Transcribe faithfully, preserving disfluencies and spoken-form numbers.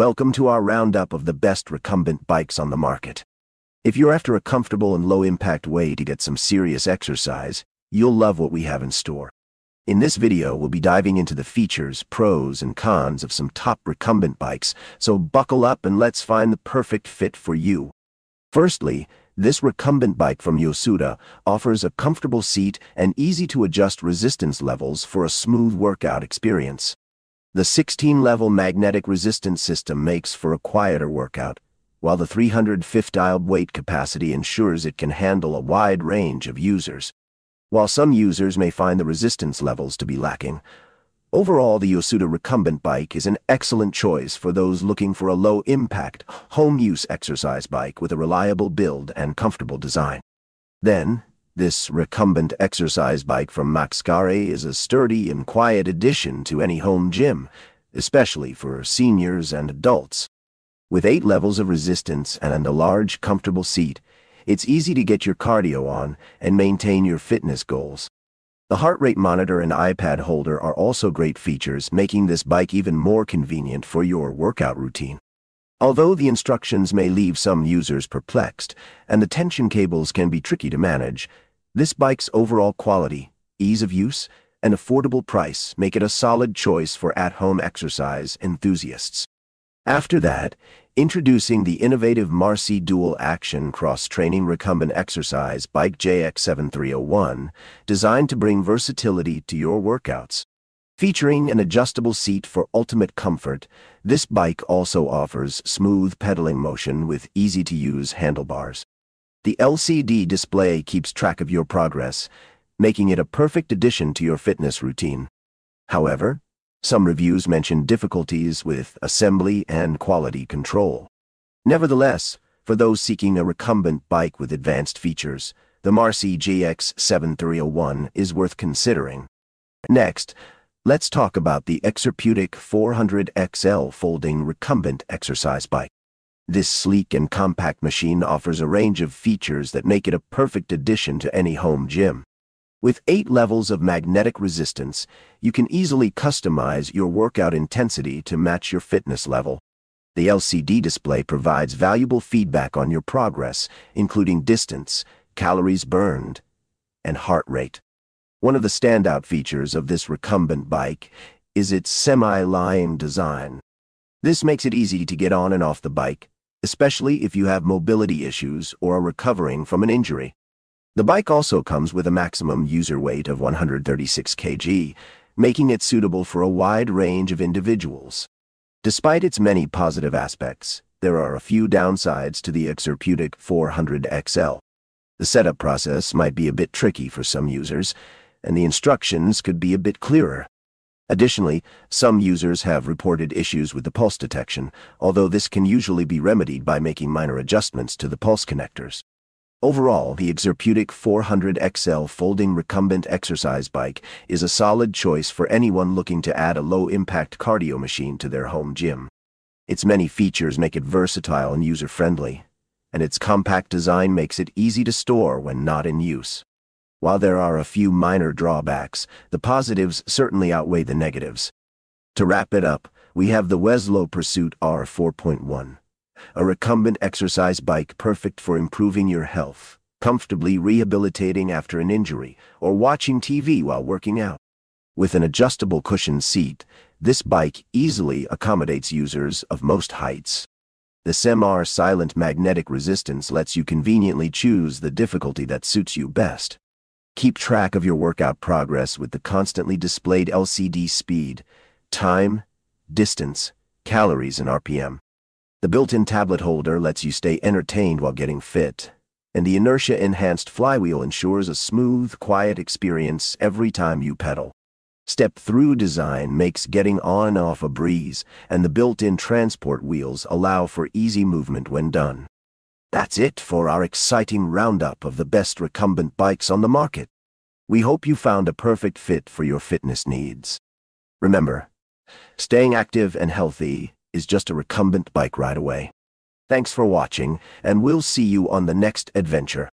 Welcome to our roundup of the best recumbent bikes on the market. If you're after a comfortable and low-impact way to get some serious exercise, you'll love what we have in store. In this video, we'll be diving into the features, pros, and cons of some top recumbent bikes, so buckle up and let's find the perfect fit for you. Firstly, this recumbent bike from Yosuda offers a comfortable seat and easy-to-adjust resistance levels for a smooth workout experience. The sixteen level magnetic resistance system makes for a quieter workout, while the three hundred fifty pound weight capacity ensures it can handle a wide range of users. While some users may find the resistance levels to be lacking, overall the Yosuda recumbent bike is an excellent choice for those looking for a low-impact, home-use exercise bike with a reliable build and comfortable design. Then, this recumbent exercise bike from MaxKare is a sturdy and quiet addition to any home gym, especially for seniors and adults. With eight levels of resistance and a large, comfortable seat, it's easy to get your cardio on and maintain your fitness goals. The heart rate monitor and iPad holder are also great features, making this bike even more convenient for your workout routine. Although the instructions may leave some users perplexed, and the tension cables can be tricky to manage, this bike's overall quality, ease of use, and affordable price make it a solid choice for at-home exercise enthusiasts. After that, introducing the innovative Marcy Dual Action Cross-Training Recumbent Exercise Bike J X seven three oh one, designed to bring versatility to your workouts. Featuring an adjustable seat for ultimate comfort, this bike also offers smooth pedaling motion with easy-to-use handlebars. The L C D display keeps track of your progress, making it a perfect addition to your fitness routine. However, some reviews mention difficulties with assembly and quality control. Nevertheless, for those seeking a recumbent bike with advanced features, the Marcy J X seven three oh one is worth considering. Next, let's talk about the Exerpeutic four hundred X L Folding Recumbent Exercise Bike. This sleek and compact machine offers a range of features that make it a perfect addition to any home gym. With eight levels of magnetic resistance, you can easily customize your workout intensity to match your fitness level. The L C D display provides valuable feedback on your progress, including distance, calories burned, and heart rate. One of the standout features of this recumbent bike is its semi-lying design. This makes it easy to get on and off the bike, especially if you have mobility issues or are recovering from an injury. The bike also comes with a maximum user weight of one hundred thirty-six kilograms, making it suitable for a wide range of individuals. Despite its many positive aspects, there are a few downsides to the Exerpeutic four hundred X L. The setup process might be a bit tricky for some users, and the instructions could be a bit clearer. Additionally, some users have reported issues with the pulse detection, although this can usually be remedied by making minor adjustments to the pulse connectors. Overall, the Exerpeutic four hundred X L Folding Recumbent Exercise Bike is a solid choice for anyone looking to add a low-impact cardio machine to their home gym. Its many features make it versatile and user-friendly, and its compact design makes it easy to store when not in use. While there are a few minor drawbacks, the positives certainly outweigh the negatives. To wrap it up, we have the Weslo Pursuit R four point one. A recumbent exercise bike perfect for improving your health, comfortably rehabilitating after an injury, or watching T V while working out. With an adjustable cushion seat, this bike easily accommodates users of most heights. The S M R Silent Magnetic Resistance lets you conveniently choose the difficulty that suits you best. Keep track of your workout progress with the constantly displayed L C D speed, time, distance, calories, and R P M. The built-in tablet holder lets you stay entertained while getting fit, and the inertia-enhanced flywheel ensures a smooth, quiet experience every time you pedal. Step-through design makes getting on and off a breeze, and the built-in transport wheels allow for easy movement when done. That's it for our exciting roundup of the best recumbent bikes on the market. We hope you found a perfect fit for your fitness needs. Remember, staying active and healthy is just a recumbent bike ride away. Thanks for watching, and we'll see you on the next adventure.